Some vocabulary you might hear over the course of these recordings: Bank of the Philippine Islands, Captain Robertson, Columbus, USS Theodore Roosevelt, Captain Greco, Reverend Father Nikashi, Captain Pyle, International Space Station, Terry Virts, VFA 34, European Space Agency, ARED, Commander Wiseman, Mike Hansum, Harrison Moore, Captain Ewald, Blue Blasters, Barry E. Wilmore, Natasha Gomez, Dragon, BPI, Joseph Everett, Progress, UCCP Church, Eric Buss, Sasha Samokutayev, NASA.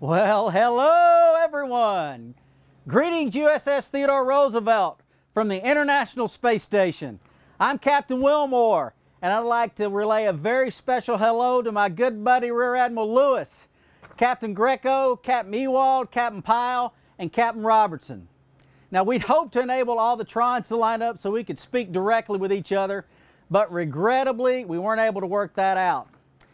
Well, hello everyone! Greetings USS Theodore Roosevelt from the International Space Station. I'm Captain Wilmore, and I'd like to relay a very special hello to my good buddy Rear Admiral Lewis, Captain Greco, Captain Ewald, Captain Pyle, and Captain Robertson. Now, we'd hoped to enable all the Trons to line up so we could speak directly with each other, but regrettably, we weren't able to work that out.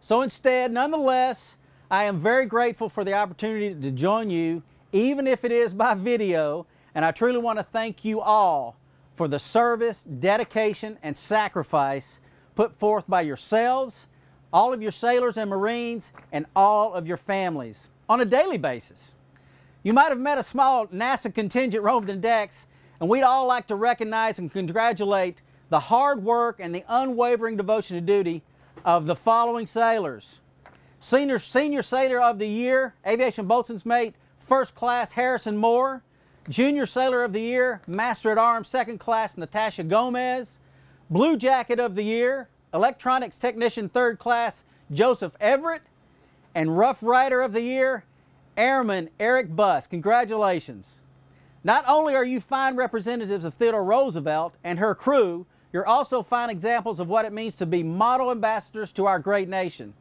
So instead, nonetheless, I am very grateful for the opportunity to join you, even if it is by video, and I truly want to thank you all for the service, dedication, and sacrifice put forth by yourselves, all of your sailors and Marines, and all of your families on a daily basis. You might have met a small NASA contingent roaming the decks, and we'd all like to recognize and congratulate the hard work and the unwavering devotion to duty of the following sailors. Senior Sailor of the Year, Aviation Boatswain's Mate, First Class Harrison Moore. Junior Sailor of the Year, Master at Arms, Second Class Natasha Gomez. Blue Jacket of the Year, Electronics Technician, Third Class Joseph Everett. And Rough Rider of the Year, Airman Eric Buss. Congratulations. Not only are you fine representatives of Theodore Roosevelt and her crew, you're also fine examples of what it means to be model ambassadors to our great nation.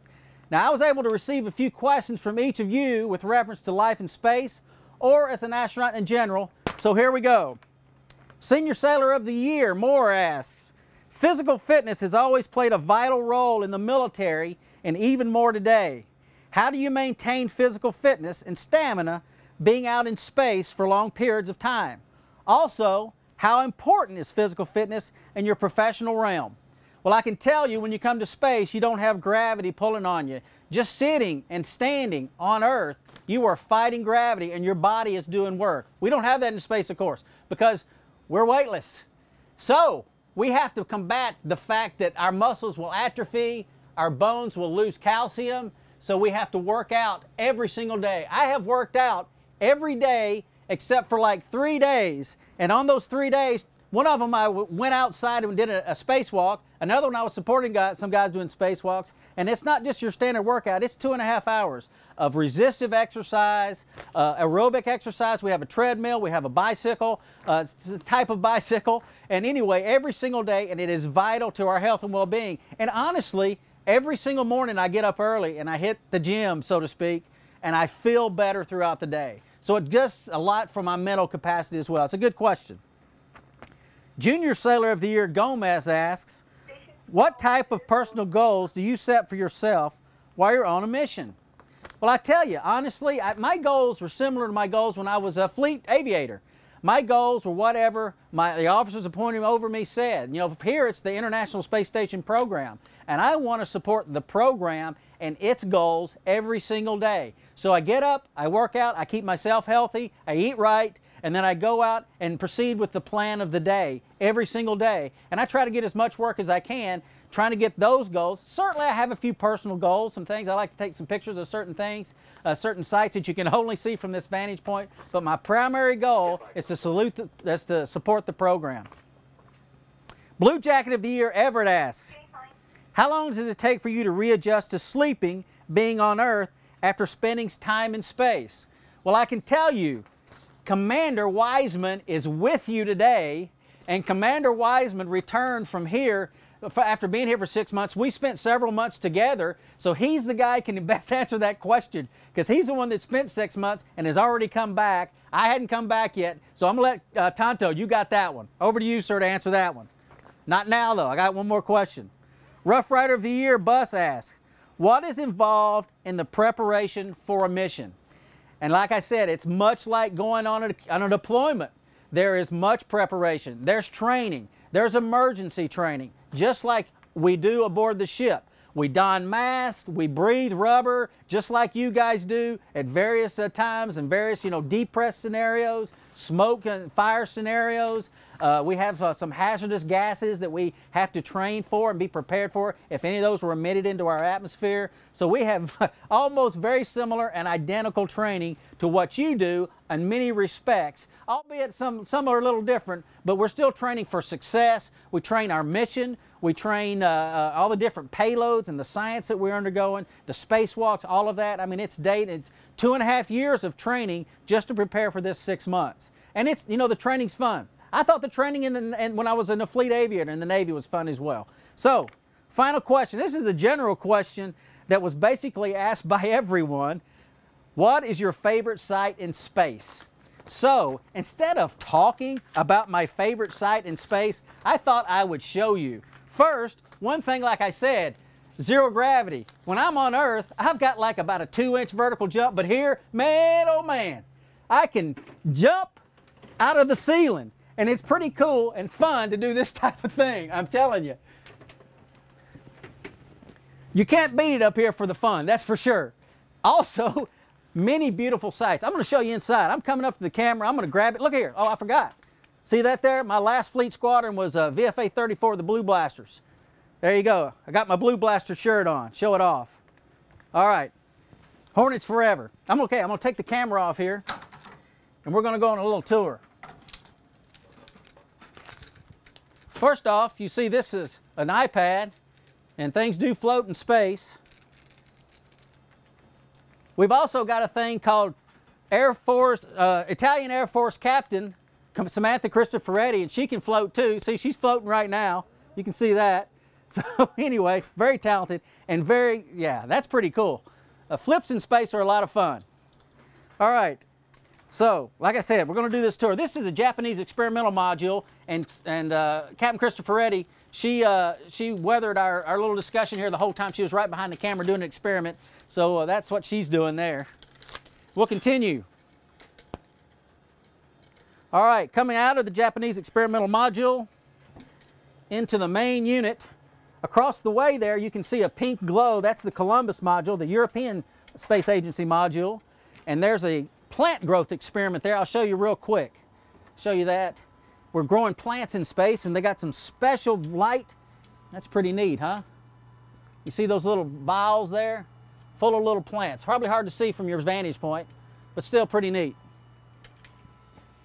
Now, I was able to receive a few questions from each of you with reference to life in space or as an astronaut in general, so here we go. Senior Sailor of the Year, Moore asks, physical fitness has always played a vital role in the military and even more today. How do you maintain physical fitness and stamina being out in space for long periods of time? Also, how important is physical fitness in your professional realm? Well, I can tell you when you come to space, you don't have gravity pulling on you. Just sitting and standing on Earth, you are fighting gravity and your body is doing work. We don't have that in space, of course, because we're weightless. So we have to combat the fact that our muscles will atrophy, our bones will lose calcium, so we have to work out every single day. I have worked out every day except for like 3 days, and on those 3 days, one of them I went outside and did a spacewalk. Another one I was supporting some guys doing spacewalks. And it's not just your standard workout. It's 2.5 hours of resistive exercise, aerobic exercise. We have a treadmill. We have a bicycle, type of bicycle. And anyway, every single day, and it is vital to our health and well-being. And honestly, every single morning I get up early and I hit the gym, so to speak, and I feel better throughout the day. So it does a lot for my mental capacity as well. It's a good question. Junior Sailor of the Year, Gomez asks, what type of personal goals do you set for yourself while you're on a mission? Well, I tell you, honestly, my goals were similar to my goals when I was a fleet aviator. My goals were whatever the officers appointed over me said. You know, here it's the International Space Station program, and I want to support the program and its goals every single day. So I get up, I work out, I keep myself healthy, I eat right, and then I go out and proceed with the plan of the day every single day. And I try to get as much work as I can, trying to get those goals. Certainly I have a few personal goals, some things. I like to take some pictures of certain things, certain sites that you can only see from this vantage point. But my primary goal is to support the program. Blue Jacket of the Year, Everett asks, how long does it take for you to readjust to sleeping, being on Earth, after spending time in space? Well, I can tell you, Commander Wiseman is with you today, and Commander Wiseman returned from here after being here for 6 months. We spent several months together, so he's the guy who can best answer that question because he's the one that spent 6 months and has already come back. I hadn't come back yet, so I'm going to let Tonto, you got that one. Over to you, sir, to answer that one. Not now, though. I got one more question. Rough Rider of the Year, Bus asks, what is involved in the preparation for a mission? And like I said, it's much like going on a deployment. There is much preparation. There's training. There's emergency training, just like we do aboard the ship. We don masks, we breathe rubber, just like you guys do at various times and various, you know, deep press scenarios, smoke and fire scenarios. We have some hazardous gases that we have to train for and be prepared for if any of those were emitted into our atmosphere. So we have almost very similar and identical training to what you do, in many respects, albeit some are a little different, but we're still training for success. We train our mission, we train all the different payloads and the science that we're undergoing, the spacewalks, all of that. I mean, it's dated, it's 2.5 years of training just to prepare for this 6 months. And it's, you know, the training's fun. I thought the training when I was in the fleet aviator in the Navy was fun as well. So, final question. This is a general question that was basically asked by everyone. What is your favorite site in space? So, instead of talking about my favorite site in space, I thought I would show you. First, one thing, like I said, zero gravity. When I'm on Earth, I've got like about a 2-inch vertical jump, but here, man, oh man, I can jump out of the ceiling. And it's pretty cool and fun to do this type of thing, I'm telling you. You can't beat it up here for the fun, that's for sure. Also, many beautiful sights. I'm going to show you inside. I'm coming up to the camera. I'm going to grab it. Look here. Oh, I forgot. See that there? My last fleet squadron was VFA 34, the Blue Blasters. There you go. I got my Blue Blaster shirt on. Show it off. All right. Hornets forever. I'm okay. I'm going to take the camera off here, and we're going to go on a little tour. First off, you see this is an iPad, and things do float in space. We've also got a thing called Air Force, Italian Air Force Captain Samantha Cristoforetti, and she can float too. See, she's floating right now. You can see that. So anyway, very talented and very, yeah, that's pretty cool. Flips in space are a lot of fun. All right. So, like I said, we're going to do this tour. This is a Japanese experimental module, and Captain Cristoforetti, she weathered our little discussion here the whole time. She was right behind the camera doing an experiment, so that's what she's doing there. We'll continue. All right, coming out of the Japanese experimental module into the main unit. Across the way there, you can see a pink glow. That's the Columbus module, the European Space Agency module, and there's a plant growth experiment there. I'll show you real quick. Show you that. We're growing plants in space, and they got some special light. That's pretty neat, huh? You see those little vials there? Full of little plants. Probably hard to see from your vantage point, but still pretty neat.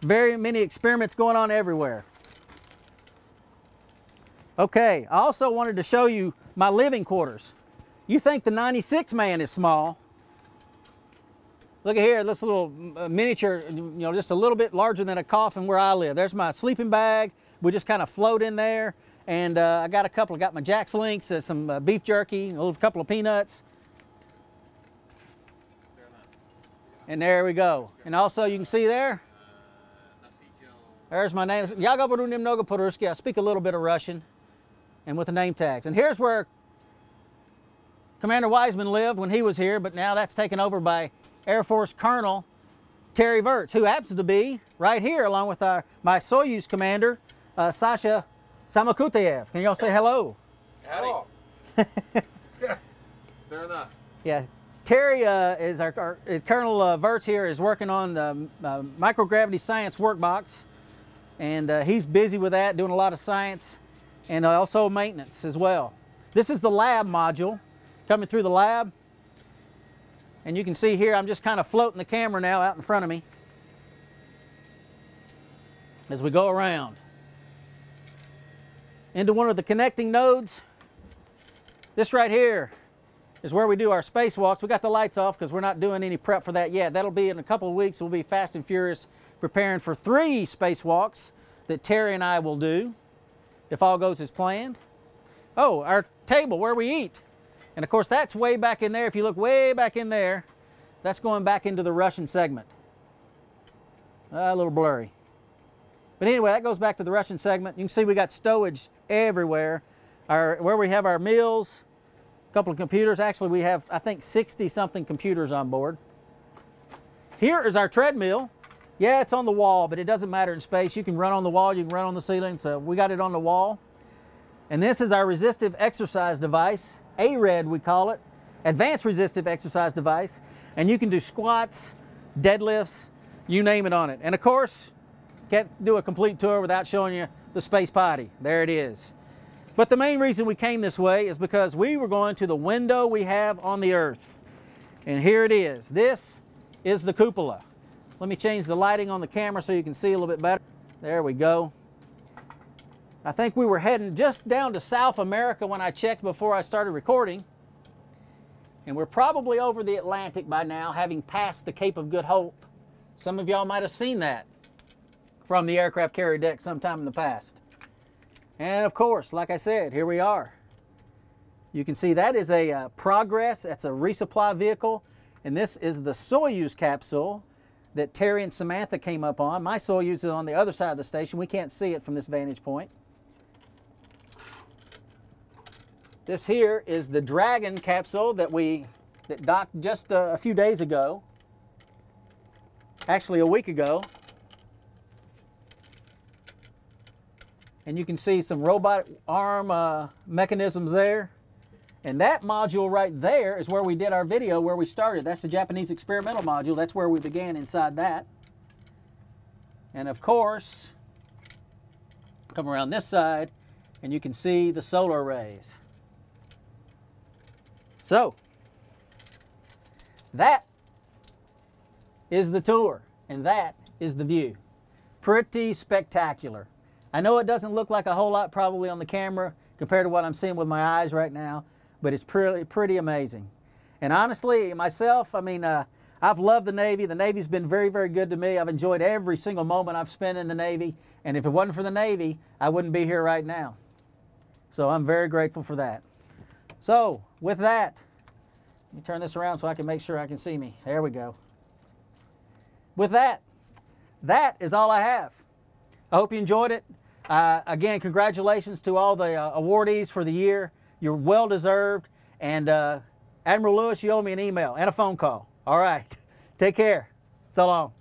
Very many experiments going on everywhere. Okay, I also wanted to show you my living quarters. You think the 96 man is small. Look at here, this little miniature, you know, just a little bit larger than a coffin where I live. There's my sleeping bag. We just kind of float in there. And I got a couple. I got my Jack's Links, some beef jerky, a little couple of peanuts. And there we go. And also, you can see there, there's my name. I speak a little bit of Russian and with the name tags. And here's where Commander Wiseman lived when he was here, but now that's taken over by Air Force Colonel Terry Virts, who happens to be right here along with my Soyuz commander, Sasha Samokutayev. Can y'all say hello? Howdy. Yeah. Fair enough. Yeah. Terry is our Colonel Virts here is working on the microgravity science workbox, and he's busy with that, doing a lot of science and also maintenance as well. This is the lab module, coming through the lab. And you can see here, I'm just kind of floating the camera now out in front of me as we go around. Into one of the connecting nodes. This right here is where we do our spacewalks. We got the lights off because we're not doing any prep for that yet. That'll be in a couple of weeks. We'll be fast and furious preparing for 3 spacewalks that Terry and I will do if all goes as planned. Oh, our table where we eat. And of course, that's way back in there. If you look way back in there, that's going back into the Russian segment. A little blurry. But anyway, that goes back to the Russian segment. You can see we got stowage everywhere. Where we have our meals, a couple of computers. Actually, we have, I think, 60-something computers on board. Here is our treadmill. Yeah, it's on the wall, but it doesn't matter in space. You can run on the wall, you can run on the ceiling, so we got it on the wall. And this is our resistive exercise device. ARED, we call it, Advanced Resistive Exercise Device, and you can do squats, deadlifts, you name it on it. And of course, can't do a complete tour without showing you the space potty. There it is. But the main reason we came this way is because we were going to the window we have on the Earth. And here it is. This is the cupola. Let me change the lighting on the camera so you can see a little bit better. There we go. I think we were heading just down to South America when I checked before I started recording. And we're probably over the Atlantic by now, having passed the Cape of Good Hope. Some of y'all might have seen that from the aircraft carrier deck sometime in the past. And of course, like I said, here we are. You can see that is a Progress. That's a resupply vehicle. And this is the Soyuz capsule that Terry and Samantha came up on. My Soyuz is on the other side of the station. We can't see it from this vantage point. This here is the Dragon capsule that docked just a few days ago. Actually, a week ago. And you can see some robot arm mechanisms there. And that module right there is where we did our video, where we started. That's the Japanese experimental module. That's where we began inside that. And of course, come around this side and you can see the solar arrays. So, that is the tour and that is the view. Pretty spectacular. I know it doesn't look like a whole lot probably on the camera compared to what I'm seeing with my eyes right now, but it's pretty amazing. And honestly, myself, I mean, I've loved the Navy. The Navy's been very, very good to me. I've enjoyed every single moment I've spent in the Navy. And if it wasn't for the Navy, I wouldn't be here right now. So I'm very grateful for that. So with that, let me turn this around so I can make sure I can see me. There we go. With that, that is all I have. I hope you enjoyed it. Again, congratulations to all the awardees for the year. You're well deserved. And Admiral Lewis, you owe me an email and a phone call. All right. Take care. So long.